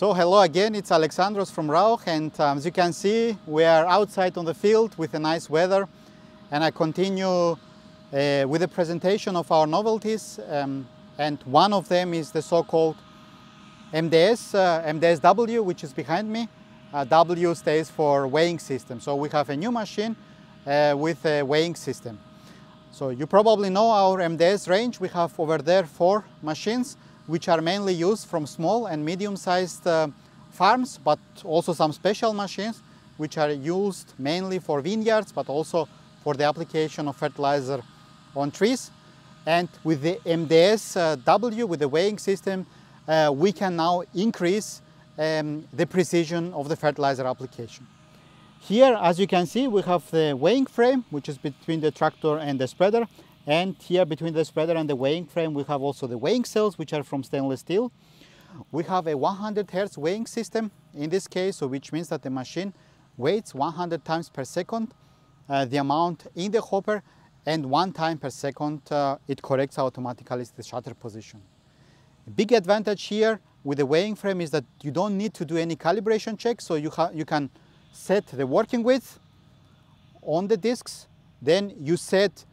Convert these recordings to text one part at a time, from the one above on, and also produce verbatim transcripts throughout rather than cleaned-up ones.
So hello again, it's Alexandros from Rauch, and um, as you can see, we are outside on the field with a nice weather, and I continue uh, with the presentation of our novelties, um, and one of them is the so-called M D S, uh, M D S W, which is behind me. Uh, W stays for weighing system. So we have a new machine uh, with a weighing system. So you probably know our M D S range. We have over there four machines, which are mainly used from small and medium-sized uh, farms, but also some special machines which are used mainly for vineyards, but also for the application of fertilizer on trees. And with the M D S W, uh, with the weighing system, uh, we can now increase um, the precision of the fertilizer application. Here, as you can see, we have the weighing frame, which is between the tractor and the spreader. And here between the spreader and the weighing frame, we have also the weighing cells, which are from stainless steel. We have a one hundred hertz weighing system in this case, so which means that the machine weighs one hundred times per second uh, the amount in the hopper, and one time per second uh, it corrects automatically the shutter position. A big advantage here with the weighing frame is that you don't need to do any calibration check, so you, you can set the working width on the discs, then you set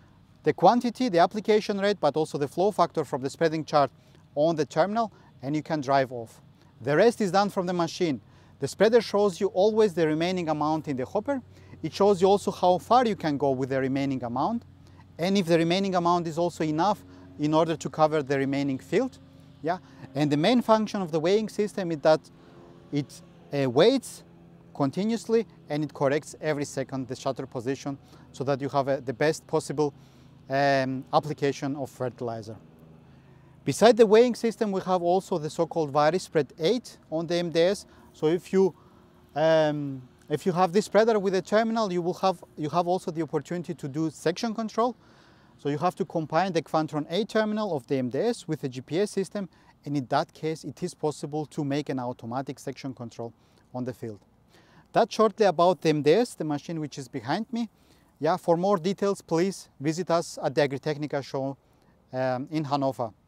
the quantity, the application rate, but also the flow factor from the spreading chart on the terminal, and you can drive off. The rest is done from the machine. The spreader shows you always the remaining amount in the hopper. It shows you also how far you can go with the remaining amount, and if the remaining amount is also enough in order to cover the remaining field. Yeah. And the main function of the weighing system is that it uh, weights continuously, and it corrects every second the shutter position, so that you have uh, the best possible Um, application of fertilizer. Beside the weighing system, we have also the so-called VariSpread eight on the M D S. So if you um, if you have this spreader with a terminal, you will have you have also the opportunity to do section control. So you have to combine the Quantron A terminal of the M D S with the G P S system, and in that case, it is possible to make an automatic section control on the field. That's shortly about the M D S, the machine which is behind me. Yeah, for more details, please visit us at the Agritechnica show um, in Hannover.